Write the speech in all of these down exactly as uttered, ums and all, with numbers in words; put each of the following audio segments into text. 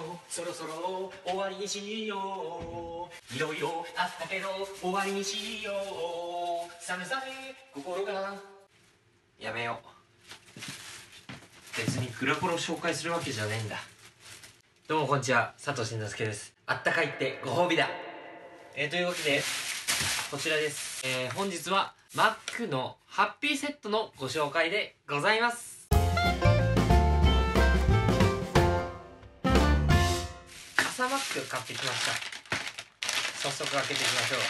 もそろそろ終わりにしよう。いろいろあったけど終わりにしよう。寒さで心がやめよう。別にグラポロ紹介するわけじゃねえんだ。どうもこんにちは、佐藤慎之介です。あったかいってご褒美だ、えー、というわけでこちらです、えー、本日は Mac のハッピーセットのご紹介でございます。朝マック買ってきました。早速開けていきましょう。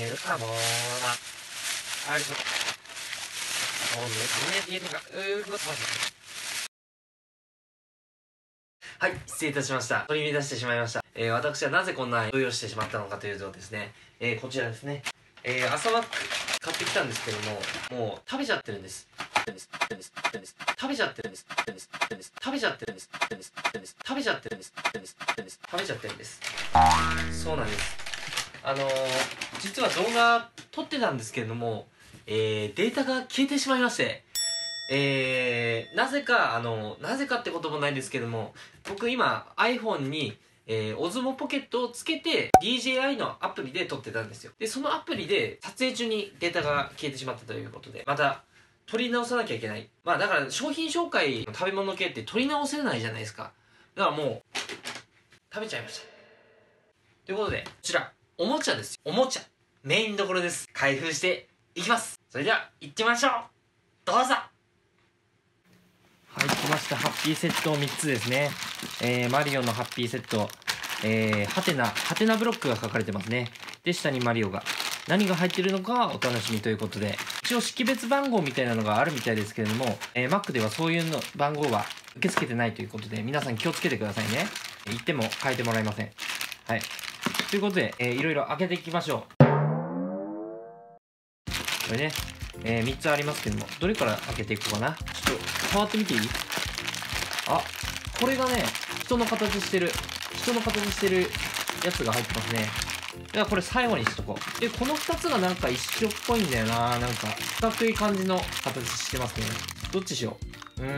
寝るかもーな。ありそう。はい、失礼いたしました。取り乱してしまいました。えー、私はなぜこんな動揺してしまったのかというとですね、えー、こちらですね、えー、朝マック買ってきたんですけども、もう食べちゃってるんです。食べちゃってるんです。食べちゃってるんです。食べちゃってるんです。食べちゃってるんです。そうなんです。あのー、実は動画撮ってたんですけれども、えー、データが消えてしまいまして、えー、なぜか、あのー、なぜかってこともないんですけれども、僕今 iPhone に、えー、Osmo Pocket をつけて ディージェーアイ のアプリで撮ってたんですよ。で、そのアプリで撮影中にデータが消えてしまったということで、また撮り直さなきゃいけない。まあだから商品紹介の食べ物系って撮り直せないじゃないですか。だからもう、食べちゃいました。ということで、こちら。おもちゃですよ。おもちゃ。メインどころです。開封していきます。それでは、行ってみましょう。どうぞ。はい、来ました。ハッピーセットみっつですね。えー、マリオのハッピーセット。えー、ハテナ、ハテナブロックが書かれてますね。で、下にマリオが。何が入ってるのかお楽しみということで。一応、識別番号みたいなのがあるみたいですけれども、えー、Mac ではそういうの番号は受け付けてないということで、皆さん気をつけてくださいね。言っても変えてもらえません。はい。ということで、えー、いろいろ開けていきましょう。これね、えー、みっつありますけども、どれから開けていこうかな。ちょっと触ってみていい？あ、これがね、人の形してる、人の形してるやつが入ってますね。ではこれ最後にしとこう。で、このふたつがなんか一緒っぽいんだよな。なんか四角い感じの形してますね。どっちしよう。うー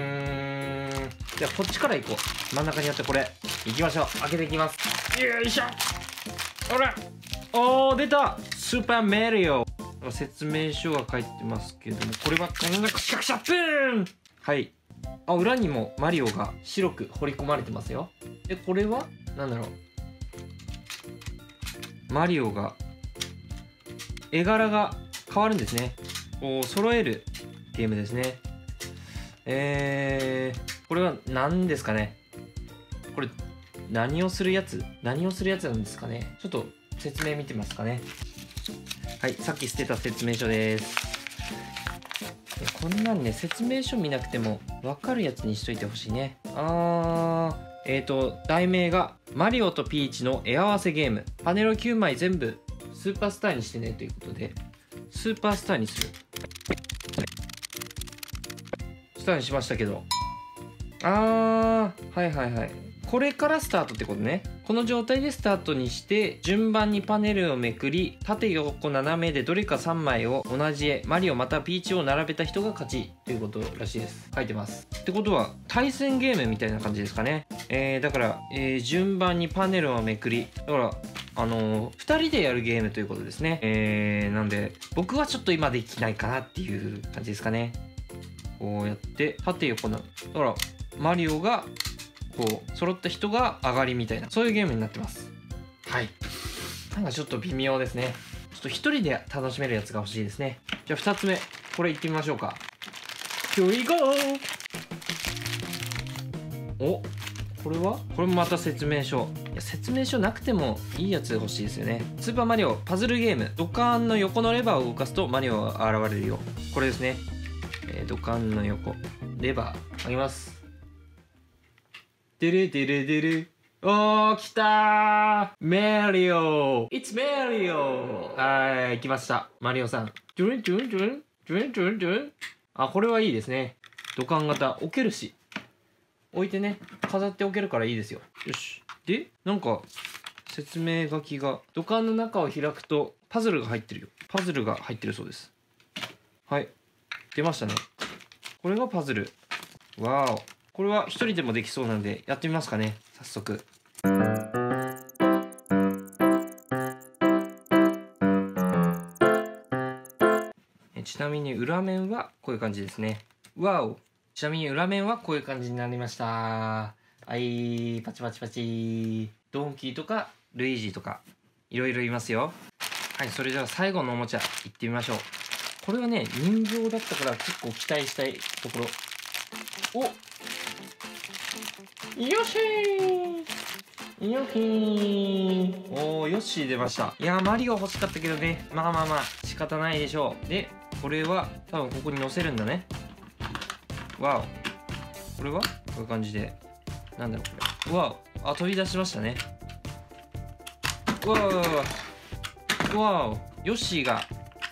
ん。じゃあこっちからいこう。真ん中にあってこれ。いきましょう。開けていきます。よいしょ。ほら、おー出たスーパーマリオ。説明書が書いてますけども、これはこんなクシャクシャプーン。はい、あ、裏にもマリオが白く彫り込まれてますよ。で、これは何だろう、マリオが絵柄が変わるんですね。こう揃えるゲームですね。えー、これは何ですかね。これ何をするやつ何をするやつなんですかね。ちょっと説明見てますかね。はい、さっき捨てた説明書です。こんなんね、説明書見なくても分かるやつにしといてほしいね。あーえーと題名が「マリオとピーチの絵合わせゲーム」。パネルきゅうまい全部スーパースターにしてねということで、スーパースターにするスターにしましたけど、あーはいはいはい、これからスタートってことね。この状態でスタートにして、順番にパネルをめくり、縦横斜めでどれかさんまいを同じ絵マリオまたピーチを並べた人が勝ちということらしいです。書いてます。ってことは対戦ゲームみたいな感じですかね。えー、だから、えー、順番にパネルをめくり、だからあのー、ふたりでやるゲームということですね。えー、なんで僕はちょっと今できないかなっていう感じですかね。こうやって縦横な、だからマリオがこう揃った人が上がりみたいな、そういうゲームになってます。はい、なんかちょっと微妙ですね。ちょっとひとりで楽しめるやつが欲しいですね。じゃあふたつめ、これいってみましょうか。Here we go! お、これはこれもまた説明書。いや、説明書なくてもいいやつ欲しいですよね。スーパーマリオパズルゲーム、ドカーンの横のレバーを動かすとマリオが現れるよ。これですね、えー、ドカーンの横レバー上げます。デレデレデレ、おー、来たー、マリオ It's マリオ。はい、来ました、マリオさん。ジュルンジュルンジュルンジュルンジュルンジュルン。あ、これはいいですね。土管型置けるし、置いてね、飾っておけるからいいですよ。よし、でなんか説明書きが、土管の中を開くとパズルが入ってるよ。パズルが入ってるそうです。はい、出ましたね。これがパズル。わーお、これはひとりでもできそうなんでやってみますかね、早速。ちなみに裏面はこういう感じですね。わお、ちなみに裏面はこういう感じになりました。はい、パチパチパチ。ドンキーとかルイージーとかいろいろいますよ。はい、それでは最後のおもちゃいってみましょう。これはね、人形だったから結構期待したいところ。おっ、よっしーよっひー、おー、よっしー出ました。いやー、マリオ欲しかったけどね、まあまあまあ仕方ないでしょう。でこれは多分ここに載せるんだね。わお、これはこういう感じで、なんだろうこれ、わお、あ、飛び出しましたね。わおわお、ヨッシーが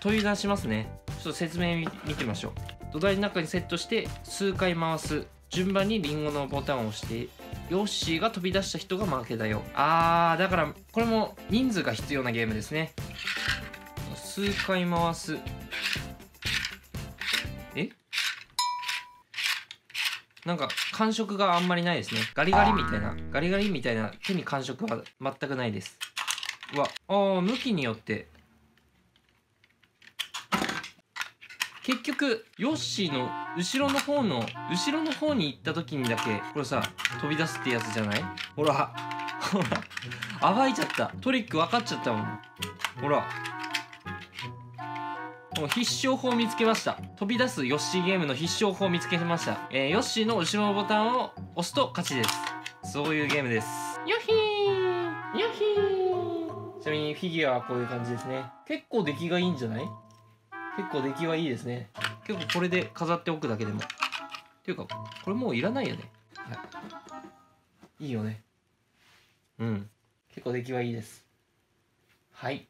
飛び出しますね。ちょっと説明 見, 見てみましょう。土台の中にセットして数回回す、順番にリンゴのボタンを押して、ヨッシーが飛び出した人が負けだよ。あー、だからこれも人数が必要なゲームですね。数回回す。え、なんか感触があんまりないですね。ガリガリみたいな、ガリガリみたいな手に感触は全くないです。うわ、あー、向きによって、結局ヨッシーの後ろの方の後ろの方に行った時にだけこれさ、飛び出すってやつじゃない？ほらほら、暴いちゃった、トリック分かっちゃったもん。ほら、もう必勝法見つけました。飛び出すヨッシーゲームの必勝法見つけました。えー、ヨッシーの後ろのボタンを押すと勝ちです。そういうゲームです。ヨッヒーヨッヒー。ちなみにフィギュアはこういう感じですね。結構出来がいいんじゃない？結構出来はいいですね。結構これで飾っておくだけでも。っていうか、これもういらないよね。はい。いいよね。うん。結構出来はいいです。はい。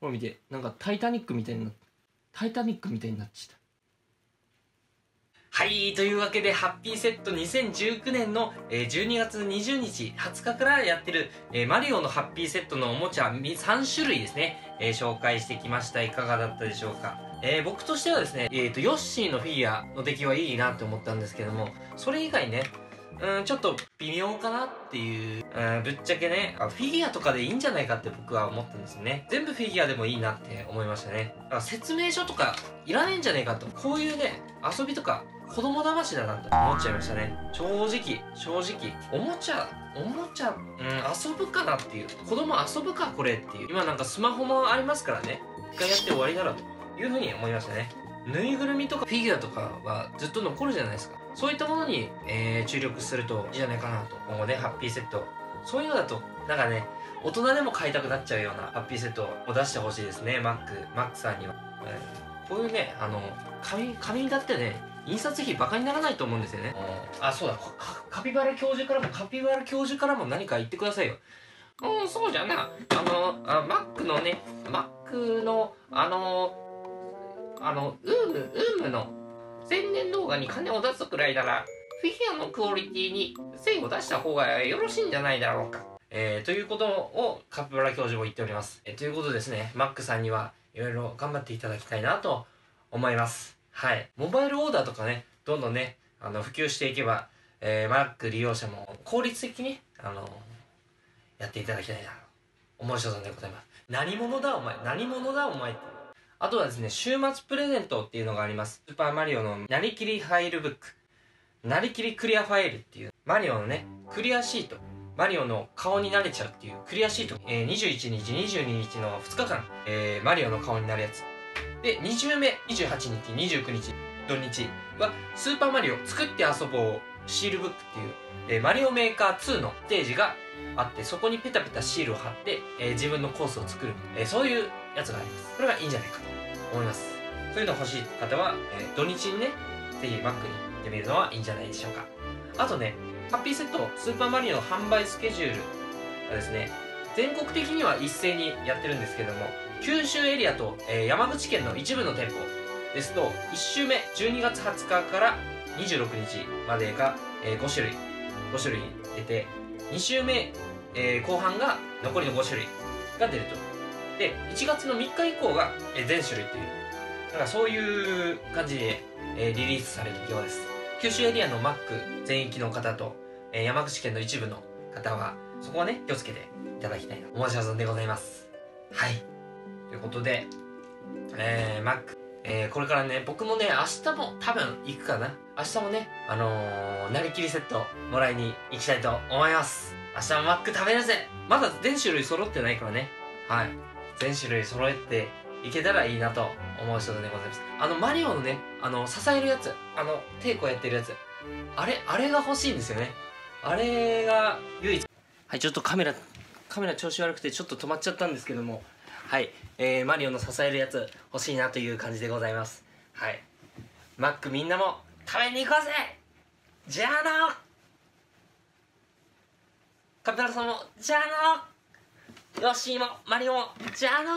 これ見て、なんかタイタニックみたいになっ、タイタニックみたいになっちゃった。はい、というわけで、ハッピーセットにせんじゅうきゅうねんのじゅうにがつにじゅうにちはつかからやってるマリオのハッピーセットのおもちゃさんしゅるいですね、紹介してきました。いかがだったでしょうか。えー、僕としてはですね、えーと、ヨッシーのフィギュアの出来はいいなって思ったんですけども、それ以外ね、うん、ちょっと微妙かなっていう、うん、ぶっちゃけね、フィギュアとかでいいんじゃないかって僕は思ったんですよね。全部フィギュアでもいいなって思いましたね。だから説明書とかいらないんじゃないかと、こういうね、遊びとか子供騙しだなと思っちゃいましたね。正直、正直、おもちゃ、おもちゃ、うん、遊ぶかなっていう、子供遊ぶかこれっていう、今なんかスマホもありますからね、一回やって終わりだろうというふうに思いましたね。ぬいぐるみとかフィギュアとかはずっと残るじゃないですか。そういったものに、えー、注力するといいんじゃないかなと。今後ね、ハッピーセット、そういうのだとなんかね、大人でも買いたくなっちゃうようなハッピーセットを出してほしいですね、マックマックさんには。えー、こういうね、あの紙紙だってね、印刷費バカにならないと思うんですよね。うん、あ、そうだ、カピバラ教授からも、カピバラ教授からも何か言ってくださいよ。うん、そうじゃな、あのあマックのね、マックのあのあのウームウームの宣伝動画に金を出すくらいなら、フィギュアのクオリティに精を出した方がよろしいんじゃないだろうか、えー、ということをカピバラ教授も言っております、えー、ということですね。マックさんにはいろいろ頑張っていただきたいなと思います。はい、モバイルオーダーとかね、どんどんね、あの普及していけば、えー、マック利用者も効率的に、あのー、やっていただきたいなと思う所存でございます。何者だお前、何者だお前って。あとはですね、週末プレゼントっていうのがあります。スーパーマリオのなりきりファイルブック、なりきりクリアファイルっていう、マリオのね、クリアシート、マリオの顔になれちゃうっていうクリアシート、えー、にじゅういちにち、にじゅうににちのふつかかん、えー、マリオの顔になるやつ。で、にじゅうめ、にじゅうはちにち、にじゅうくにち、土日は、スーパーマリオ作って遊ぼうシールブックっていう、えー、マリオメーカーツーのステージがあって、そこにペタペタシールを貼って、えー、自分のコースを作る、えー、そういうやつがあります。これがいいんじゃないかと思います。そういうの欲しい方は、えー、土日にね、ぜひマックに行ってみるのはいいんじゃないでしょうか。あとね、ハッピーセット、スーパーマリオの販売スケジュールがですね、全国的には一斉にやってるんですけども、九州エリアと、えー、山口県の一部の店舗ですと、いち週目、じゅうにがつはつかからにじゅうろくにちまでが、えー、ごしゅるい、ごしゅるい出て、に週目、えー、後半が残りのごしゅるいが出ると。で、いちがつのみっか以降が、えー、全種類という、なんかそういう感じで、えー、リリースされるようです。九州エリアのマック全域の方と、えー、山口県の一部の方は、そこはね、気をつけていただきたいな。お待ち望んでございます。はい。ということで、えー、マック、えー、これからね、僕もね、明日も多分行くかな。明日もね、あのー、なりきりセットもらいに行きたいと思います。明日もマック食べるぜ。まだ全種類揃ってないからね。はい。全種類揃えていけたらいいなと思う人でございます。あの、マリオのね、あの、支えるやつ、あの、テイコやってるやつ。あれ、あれが欲しいんですよね。あれが唯一。はい、ちょっとカメラ、カメラ調子悪くてちょっと止まっちゃったんですけども、はい、えー、マリオの支えるやつ欲しいなという感じでございます。はい。マックみんなも食べに行こうぜ！じゃあな！カピタラさんも、じゃあな！ヨッシーも、マリオも、じゃあな！